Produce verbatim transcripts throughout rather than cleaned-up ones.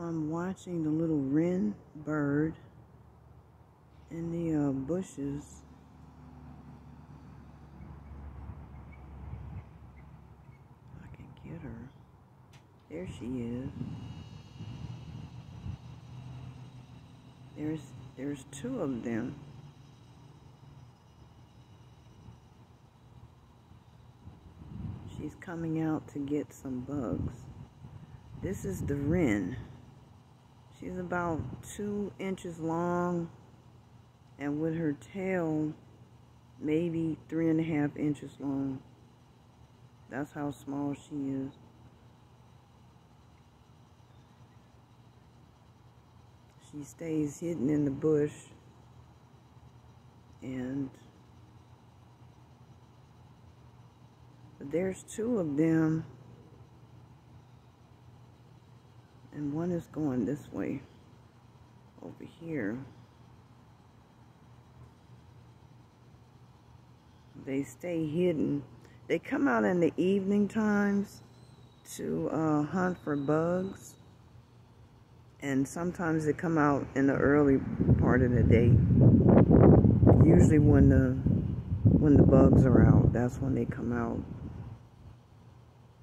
I'm watching the little wren bird in the uh, bushes. I can get her. There she is. There's, there's two of them. She's coming out to get some bugs. This is the wren. She's about two inches long, and with her tail, maybe three and a half inches long. That's how small she is. She stays hidden in the bush, and but there's two of them, and one is going this way over here. They stay hidden. They come out in the evening times to uh, hunt for bugs. And sometimes they come out in the early part of the day. Usually when the when the bugs are out, that's when they come out.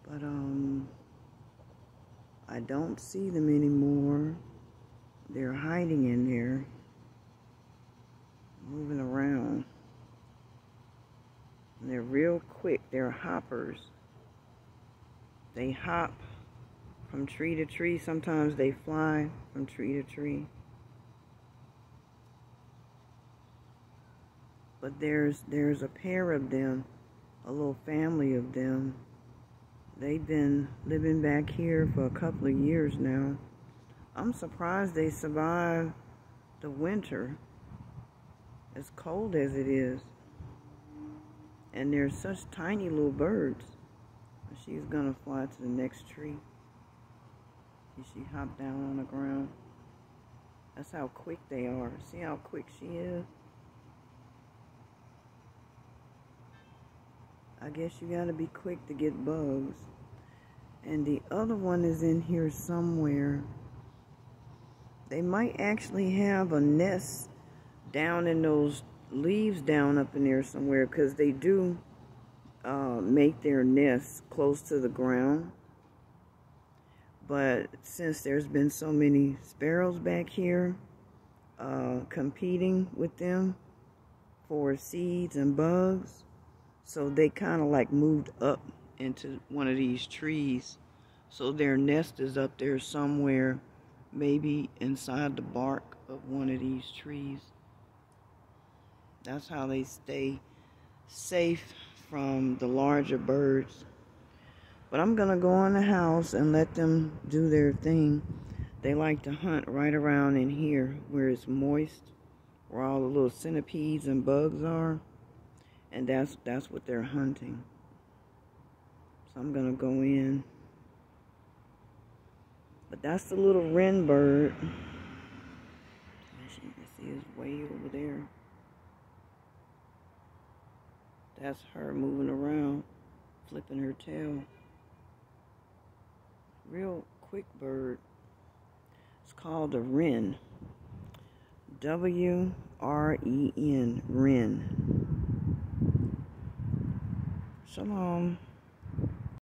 But um I don't see them anymore. They're hiding in there, moving around. And they're real quick. They're hoppers. They hop from tree to tree. Sometimes they fly from tree to tree. But there's there's a pair of them, a little family of them. They've been living back here for a couple of years now. I'm surprised they survived the winter, as cold as it is. And they're such tiny little birds. She's gonna fly to the next tree. She hopped down on the ground. That's how quick they are. See how quick she is? I guess you gotta be quick to get bugs. And the other one is in here somewhere. They might actually have a nest down in those leaves down up in there somewhere, because they do uh, make their nests close to the ground. But since there's been so many sparrows back here uh, competing with them for seeds and bugs, so they kind of like moved up into one of these trees. So their nest is up there somewhere, maybe inside the bark of one of these trees. That's how they stay safe from the larger birds. But I'm gonna go in the house and let them do their thing. They like to hunt right around in here where it's moist, where all the little centipedes and bugs are. And that's, that's what they're hunting. So I'm gonna go in. But that's the little wren bird. As you can see, it's way over there. That's her moving around, flipping her tail. Real quick bird. It's called a wren. W R E N, wren. Shalom.